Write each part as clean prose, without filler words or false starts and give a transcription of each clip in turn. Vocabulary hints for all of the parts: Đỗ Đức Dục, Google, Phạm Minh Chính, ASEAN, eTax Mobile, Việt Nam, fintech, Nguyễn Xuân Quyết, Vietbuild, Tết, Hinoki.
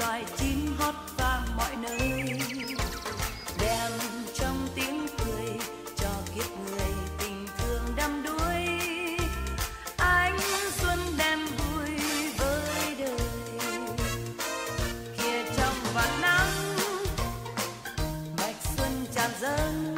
loài chim hót vang mọi nơi, đem trong tiếng cười cho kiếp người tình thương đắm đuối. Ánh xuân đem vui với đời, kia trong vạt nắng bạch xuân tràn dâng.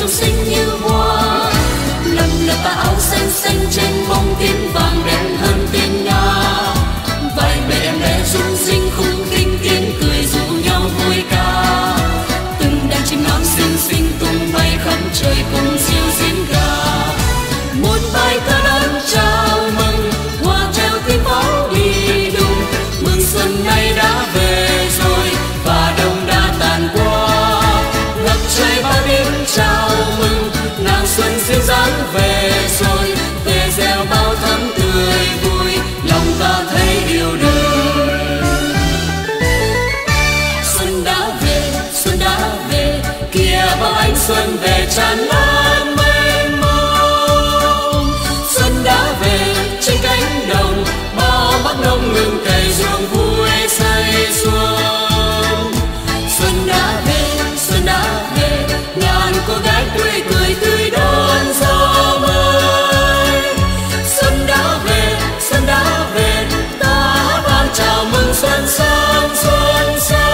Trong xinh như hoa, lấm lấm và áo xanh. xanh trên bông tím vàng đẹp hơn tiên nga. Vai bè em bé rung rinh khung khinh tiếng cười rủ nhau vui ca. Từng đàn chim non xinh xinh tung bay khắp trời cùng diêu diễm ca. Một bài ca đón chào mừng hoa treo tiếng pháo đi đùng, mừng xuân nay đã về rồi và đông đã tàn qua. Ngập trời bao tiếng chào mừng nàng xuân dịu dàng về rồi, về gieo bao thắm tươi vui lòng ta thấy yêu đời. Xuân đã về kia bao ánh xuân về tràn lan mênh mông. Xuân đã về trên cánh đồng bao bác nông ngừng cày ruộng vui say xuân. Xuân đã về ngàn cô gái tươi cười tươi đón gió mới. Xuân đã về ta vang chào mừng xuân sang xuân sang.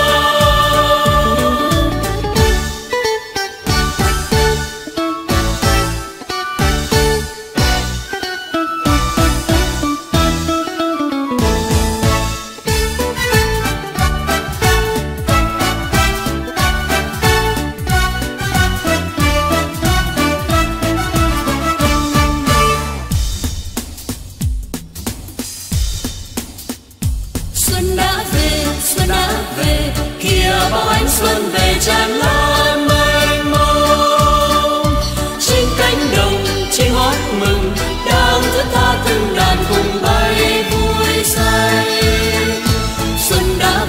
Xuân về tràn lan mênh mông, trên cánh đồng chim hót mừng đang thất tha từng đàn cùng bay vui say. Xuân đã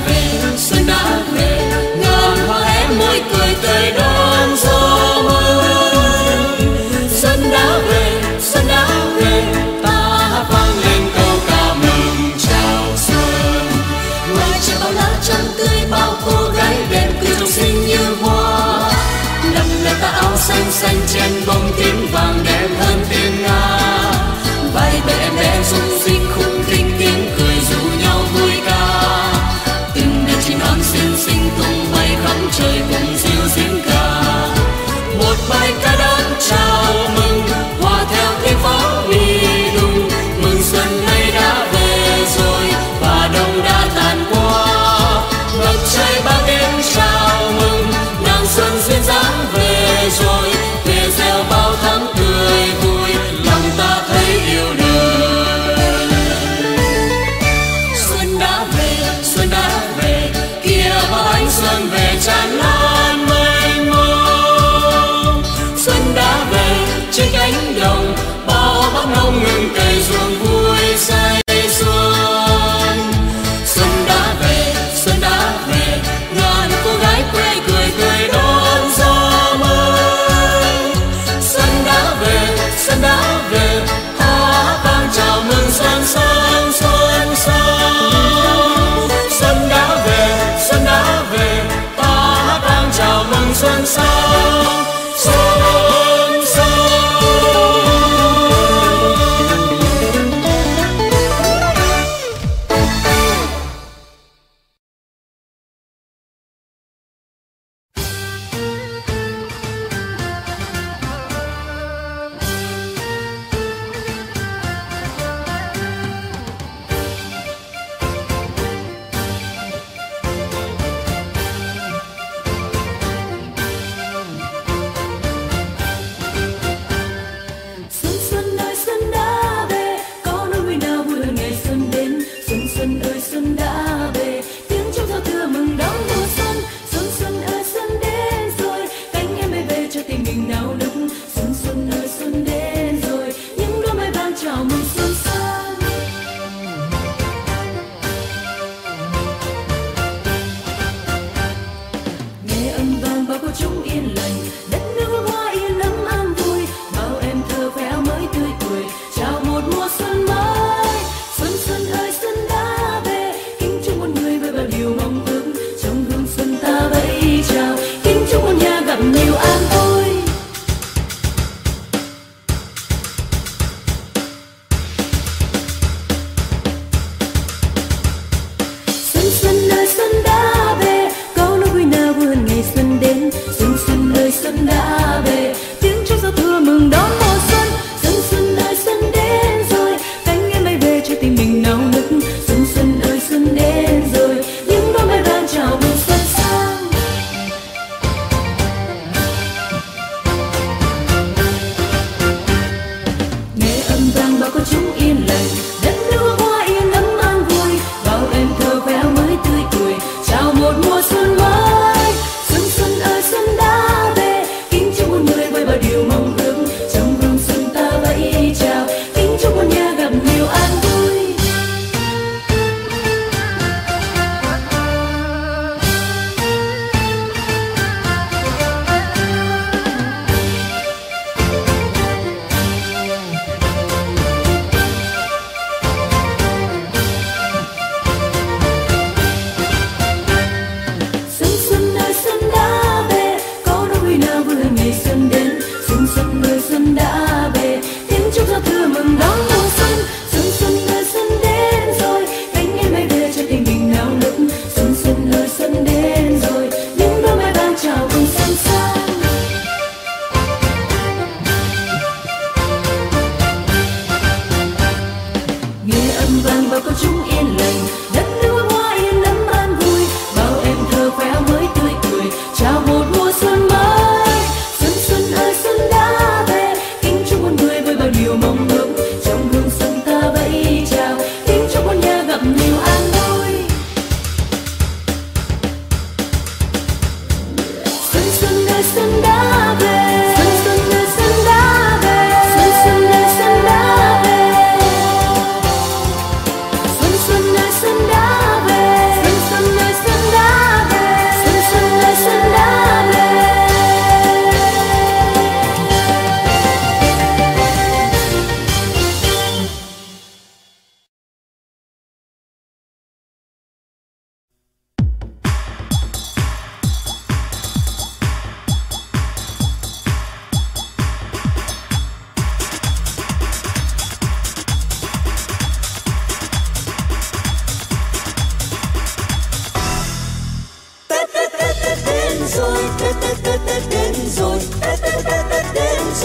về ngàn hoa hé môi cười tươi đón gió mới. Xuân đã về ta hát vang lên câu ca mừng chào xuân. Ngoài trời bao lá trắng tươi bao cô gái đẹp xinh như hoa, lấp lánh tà áo xanh xanh trên bông tím vàng đẹp hơn tiên nga. Vai bè em bé rung rinh khung khinh tiếng cười rủ nhau vui ca. Từng đàn chim non xinh xinh tung bay khắp trời cùng diêu diễm ca. Một bài ca đón chào mừng hòa theo tiếng pháo đi đùng, mừng xuân nay đã về rồi và đông đã tàn qua. Ngập trời bao tiếng chào mừng nàng xuân duyên dáng về rồi, về gieo bao tháng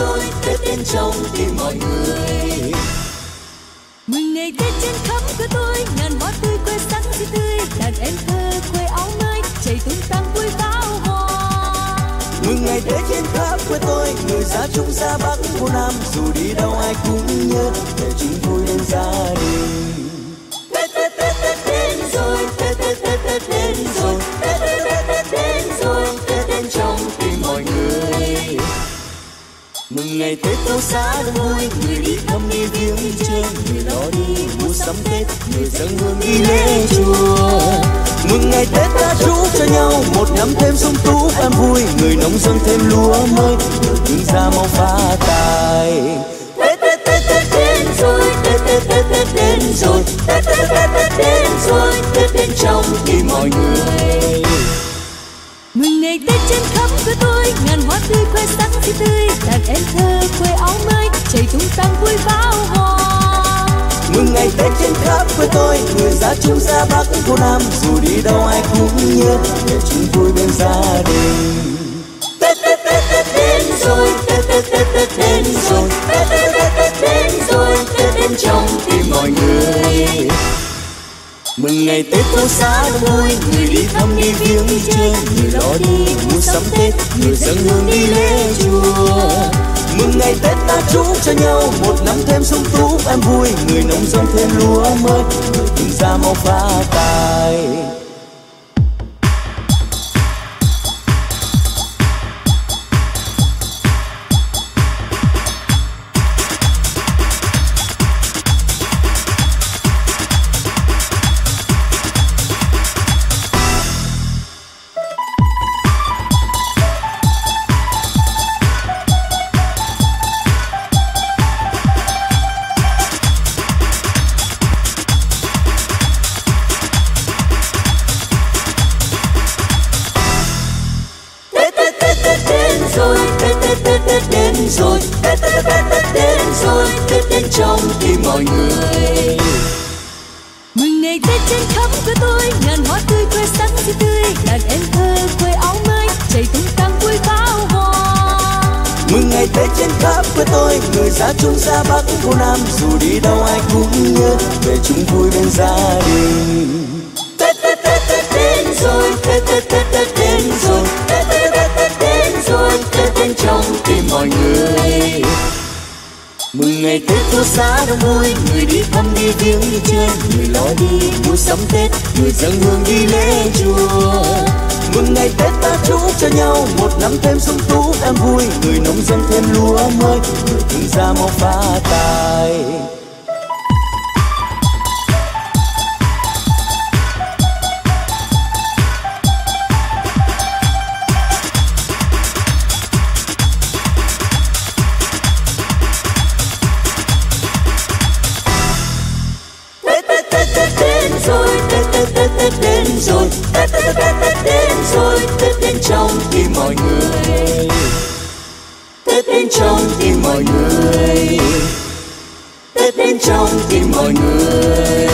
tôi, Tết đến trong tim mọi người. Mừng ngày Tết trên khắp của tôi, ngàn hoa tươi quê sáng tươi tươi, đàn em thơ quê áo mới chạy tung tăng vui bão hòa. Mừng ngày Tết trên khắp của tôi, người ra Trung ra Bắc vô Nam, dù đi đâu ai cũng nhớ để chúng vui bên gia đình. Mừng ngày Tết đâu xa đâu vui, người đi thăm đi viếng chơi, người đó đi mua sắm Tết, người dâng hương đi lễ chùa. Mừng ngày Tết ta chúc cho nhau một năm thêm sung túc an vui, người nông dân thêm lúa mới, người đứng ra mau phát tài. Tết Tết Tết Tết đến rồi, Tết Tết Tết Tết đến rồi, Tết Tết Tết Tết đến rồi, Tết đến trong tim mọi người. Mừng ngày Tết trên khắp của tôi, ngàn hoa tươi quê sáng tươi tươi, đàn em thơ quê áo mới chạy tung tăng vui bão hòa. Mừng ngày Tết trên khắp của tôi, người ra Trung ra Bắc vô Nam, dù đi đâu ai cũng nhớ để chúng vui bên gia đình. Tết Tết Tết Tết đến rồi, Tết Tết Tết Tết đến rồi, Tết Tết Tết Tết đến rồi, Tết đến trong tim mọi người. Mừng ngày Tết phố xá đông vui, người đi thăm đi viếng đi chơi, người đó đi mua sắm Tết, người dâng hương đi lễ chùa. Mừng ngày Tết ta chúc cho nhau một năm thêm sung túc an vui, người nông dân thêm lúa mới, người đứng ra mau phát tài. Rồi Tết Tết Tết Tết đến rồi, Tết đến trong tim mọi người. Mừng ngày Tết trên khắp của tôi, ngàn hoa tươi quê sáng tươi tươi, đàn em thơ quê áo mới chạy tung tăng vui bão hòa. Mừng ngày Tết trên khắp của tôi, người ra Trung ra Bắc vô Nam, dù đi đâu ai cũng nhớ về chúng vui bên gia đình. Tết Tết Tết Tết đến rồi, Tết Tết Tết Tết đến rồi, Tết Tết Tết Tết đến rồi, Tết đến trong tim mọi người. Mừng ngày Tết phố xá đông vui, người đi thăm đi viếng đi chơi, người lo đi mua sắm Tết, người dâng hương đi lễ chùa. Mừng ngày Tết ta chúc cho nhau một năm thêm sung túc an vui, người nông dân thêm lúa mới, người đứng ra mau phát tài. Rồi Tết Tết Tết Tết Tết đến rồi, Tết đến trong tim mọi người, Tết đến trong tim mọi người, Tết đến trong tim mọi người.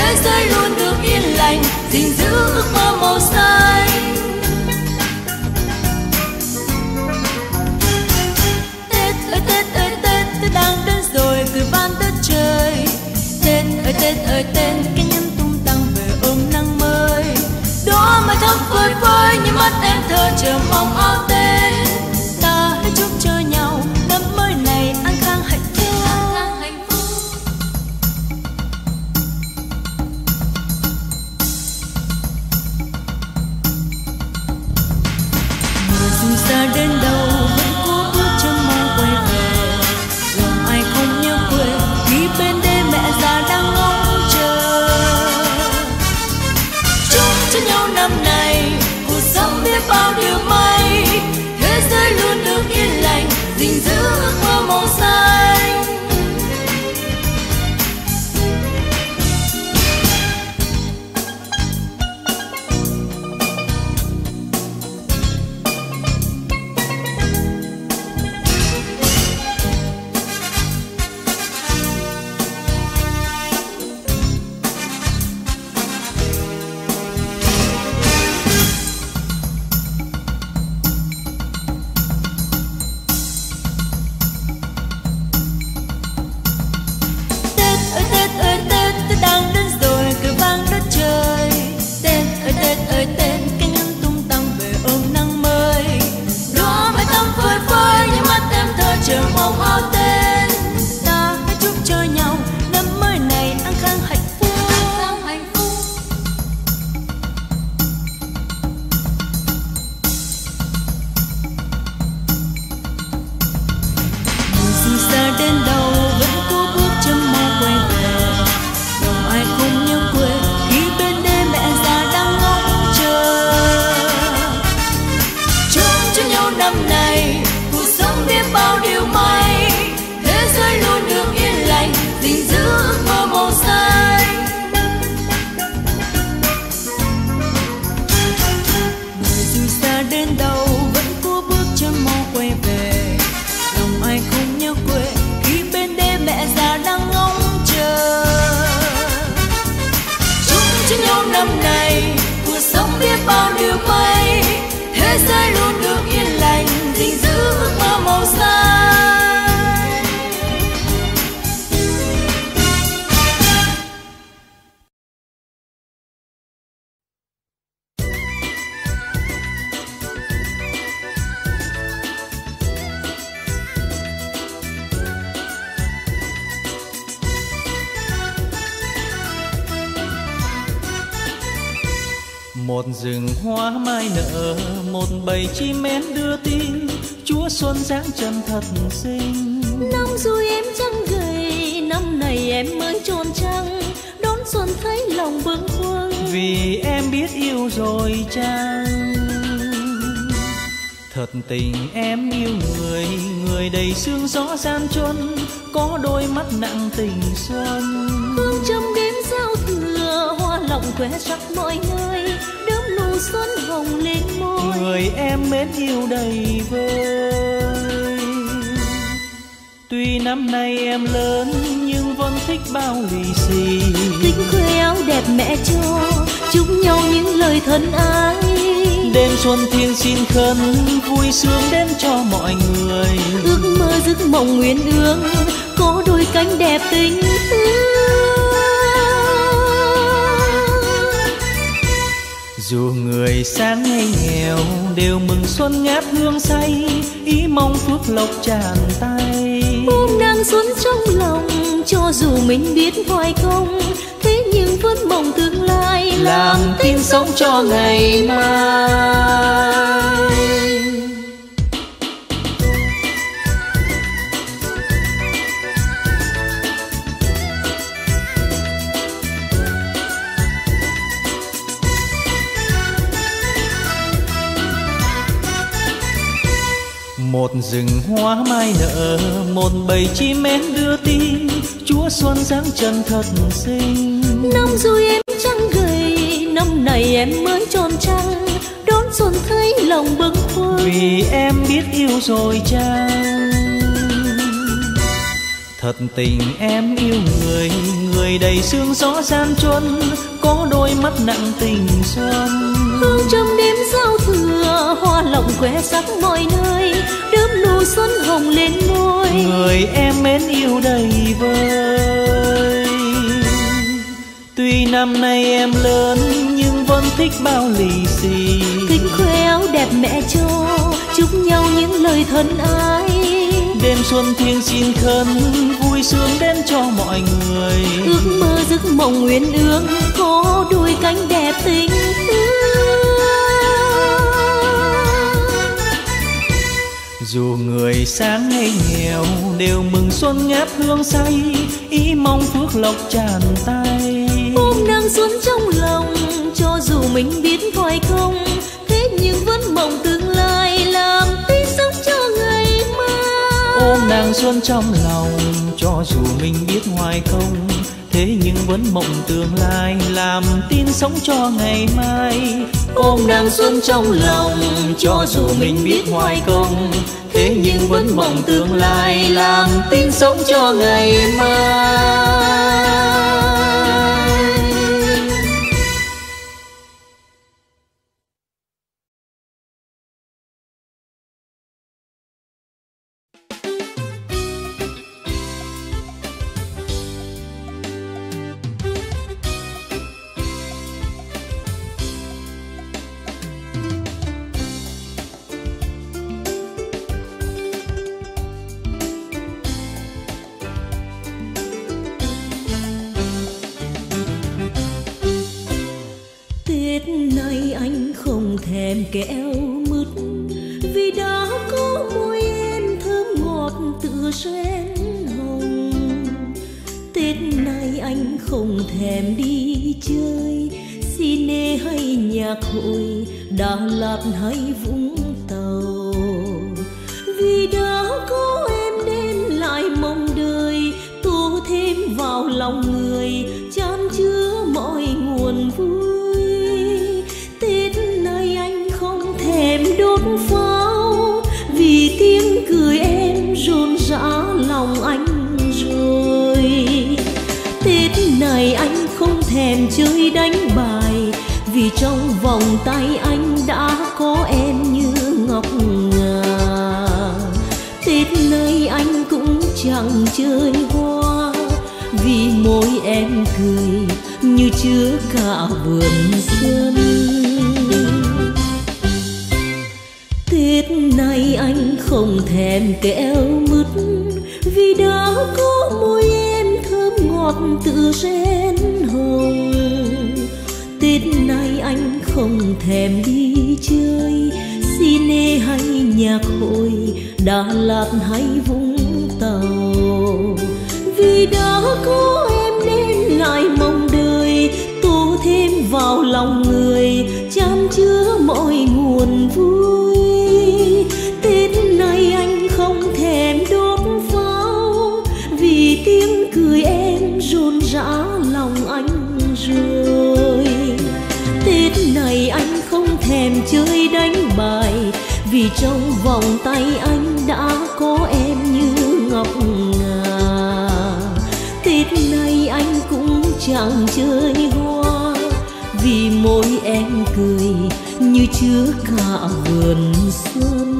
Thế giới luôn được yên lành, gìn giữ ước mơ màu xanh. mắt em thơ chờ mong áo Tết. Ta hãy chúc cho nhau năm mới này an khang hạnh phúc. Người dù xa đến đâu vẫn cố ước chờ mong quay về. Lòng ai không nhớ quê khi bên đây mẹ già đang ngóng chờ. Chúc cho nhau năm này cuộc sống biết bao điều may, thế giới luôn được yên lành, gìn giữ ước mơ màu xanh. Một rừng hoa mai nở, một bầy chim én đưa tin Chúa Xuân giáng trần thật xinh. Năm rồi em chẳng gầy, năm này em mới tròn trăng, đón xuân thấy lòng bâng khuâng vì em biết yêu rồi chăng. Thật tình em yêu người, người đầy sương gió gian truân, có đôi mắt nặng tình xuân. Hương trong đêm giao thừa, hoa lòng khoe sắc mọi nơi, xuân hồng lên môi người em mến yêu đầy vơi. Tuy năm nay em lớn nhưng vẫn thích bao lì xì, thích khoe áo đẹp mẹ cho, chúc nhau những lời thân ái. Đêm xuân thiên xin khấn vui sướng đến cho mọi người, ước mơ giấc mộng nguyện ước có đôi cánh đẹp tình thương. Dù người sáng hay nghèo đều mừng xuân ngát hương say, ý mong phước lộc tràn tay. Ôm đang xuân trong lòng, cho dù mình biết hoài không, thế nhưng vẫn mong tương lai làm tin sống cho ngày mai. Một rừng hoa mai nở, một bầy chim én đưa tin Chúa Xuân giáng trần thật xinh. Năm rồi em chẳng gầy, năm này em mới tròn trăng, đón xuân thấy lòng bâng khuâng vì em biết yêu rồi chăng. Thật tình em yêu người, người đầy sương gió gian truân, có đôi mắt nặng tình xuân. Hương trong đêm giao thừa, hoa lòng khoe sắc mọi nơi, đớm nụ xuân hồng lên môi người em mến yêu đầy vơi. Tuy năm nay em lớn nhưng vẫn thích bao lì xì, thích khoe mẹ cho chúc nhau những lời thân ái. Đêm xuân thiêng xin khấn vui sướng đến cho mọi người. Ước mơ giấc mộng uyên ương có đôi cánh đẹp tình dù người sáng hay nghèo đều mừng xuân ngát hương say ý mong phước lộc tràn tay ôm nắng xuống trong lòng cho dù mình biết ngoài không thế nhưng vẫn mong tương lai làm tươi sống cho ngày mai ôm nàng xuân trong lòng cho dù mình biết ngoài không thế nhưng vẫn mộng tương lai làm tin sống cho ngày mai ôm nàng xuân trong lòng cho dù mình biết hoài công thế nhưng vẫn mộng tương lai làm tin sống cho ngày mai. Thèm kẹo mứt vì đã có môi em thơm ngọt tựa sen hồng. Tết nay anh không thèm đi chơi cine hay nhạc hội Đà Lạt hay Vũng Tàu vì đã có em đem lại mong đời tô thêm vào lòng người chan chứa mọi nguồn vui. Đốt pháo vì tiếng cười em rộn rã lòng anh rồi. Tết này anh không thèm chơi đánh bài vì trong vòng tay anh đã có em như ngọc ngà. Tết nay anh cũng chẳng chơi hoa vì môi em cười như chứa cả vườn xuân. Tết nay anh không thèm kẹo mứt vì đã có môi em thơm ngọt tựa sen hồng. Tết nay anh không thèm đi chơi cine hay nhạc hội Đà Lạt hay Vũng Tàu vì đã có em nên lại mong đời tô thêm vào lòng người chan chứa mọi nguồn vui. Tiếng cười em rộn rã lòng anh rồi. Tết này anh không thèm chơi đánh bài vì trong vòng tay anh đã có em như ngọc ngà. Tết này anh cũng chẳng chơi hoa vì môi em cười như chứa cả vườn xuân.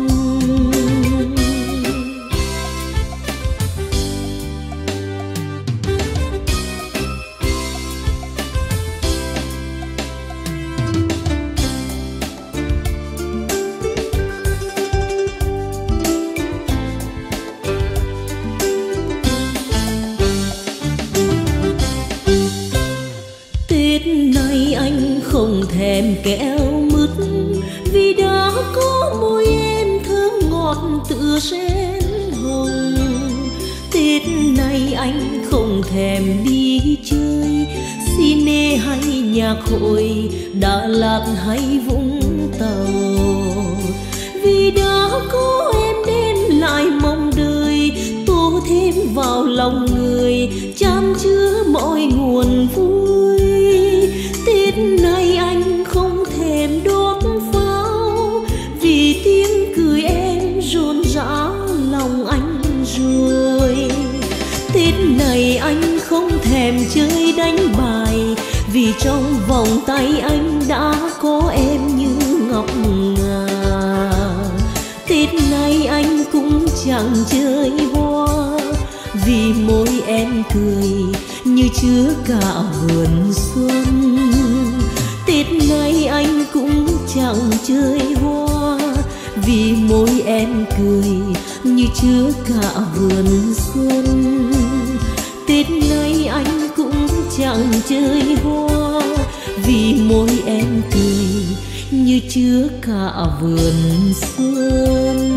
Thèm kẹo mứt vì đã có môi em thơm ngọt tựa sen hồng. Tết nay anh không thèm đi chơi cine hay nhạc hội Đà Lạt hay Vũng Tàu vì đã có em đem lại mong đời tô thêm vào lòng người chan chứa mọi nguồn vui. Tết nay anh không thèm đốt pháo vì tiếng cười em rộn rã lòng anh rồi. Tết này anh không thèm chơi đánh bài vì trong vòng tay anh đã có em như ngọc ngà. Tết nay anh cũng chẳng chơi hoa vì môi em cười như chứa cả vườn xuân. Tết nay anh cũng chẳng chơi hoa vì môi em cười như chứa cả vườn xuân. Tết nay anh cũng chẳng chơi hoa vì môi em cười như chứa cả vườn xuân.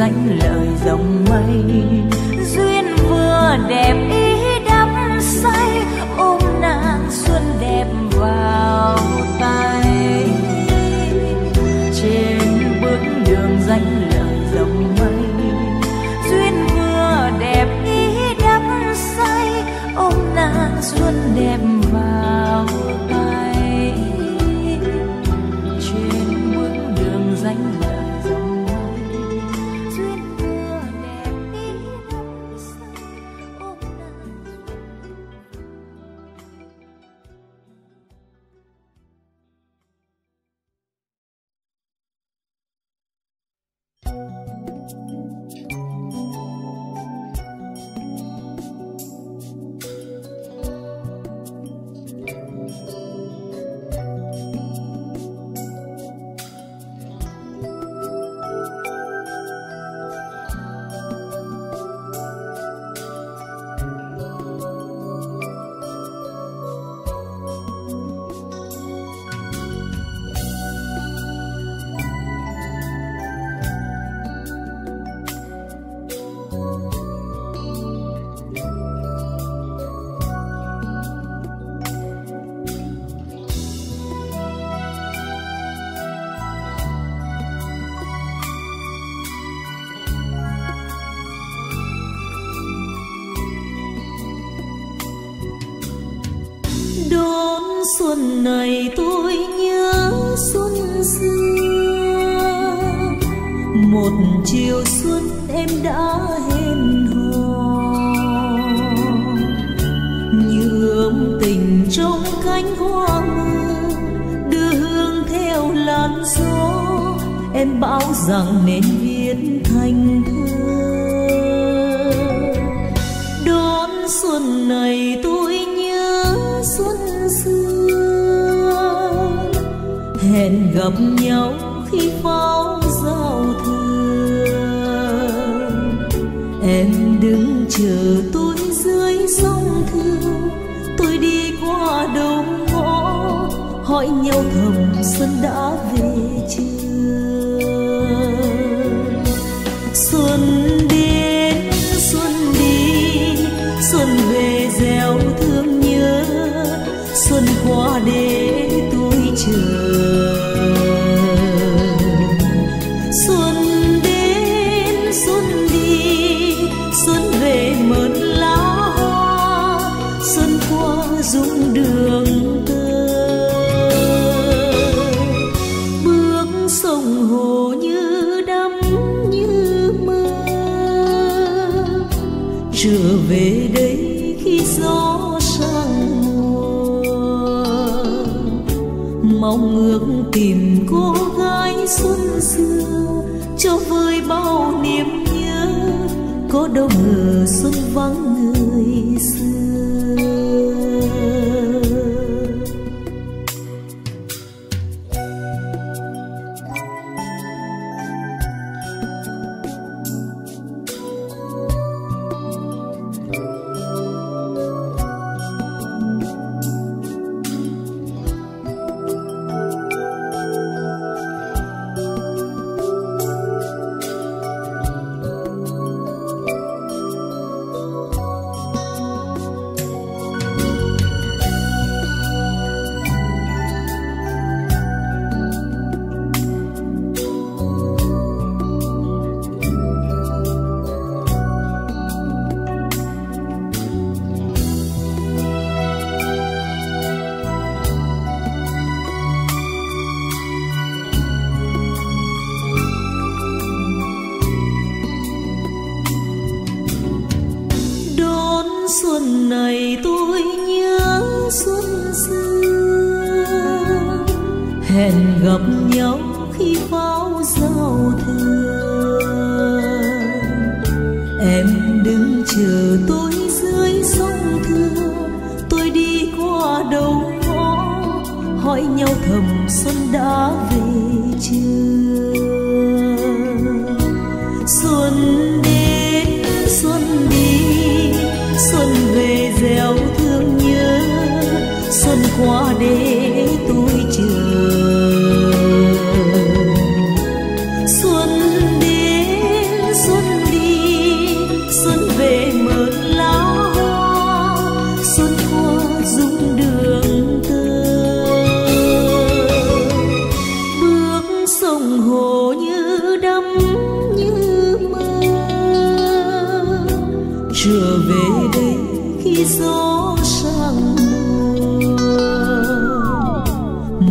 danh lời dòng mây, duyên vừa đẹp ý đắm say, ôm nàng xuân đẹp vào tay. Trên bước đường danh lời dòng mây, duyên vừa đẹp ý đắm say, ôm nàng xuân đẹp vào tay. Trên bước đường danh lời xuân này tôi nhớ xuân xưa, một chiều xuân em đã hẹn hò như ấm tình trong cánh hoa mưa, đưa hương theo làn gió em bảo rằng nên viết thành thơ. Đón xuân này tôi nhớ xuân xưa, hẹn gặp nhau khi pháo giao thừa, em đứng chờ tôi dưới sông Thương. Tôi đi qua đầu ngõ hỏi nhau thầm xuân đã về chưa. Xuân đến xuân đi, xuân về gieo thương nhớ, xuân qua để tôi chờ. Tìm cô gái xuân xưa cho vơi bao niềm nhớ, có đâu ngờ xuân vắng người xưa.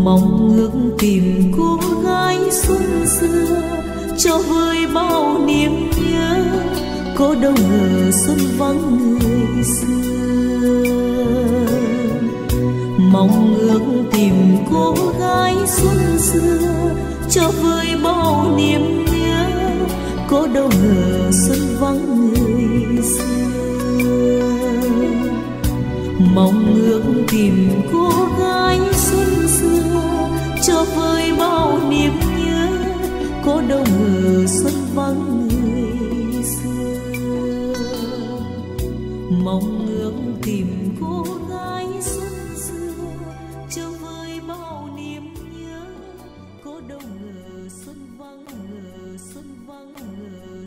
mong ước tìm cô gái xuân xưa cho vơi bao niềm nhớ, có đâu ngờ xuân vắng người xưa. Mong ước tìm cô gái xuân xưa cho vơi bao niềm nhớ, có đâu ngờ xuân vắng người xưa. Mong ước tìm cô gái xuân xưa cho vơi bao niềm nhớ, có đâu ngờ xuân vắng người xưa. Mong ước tìm cô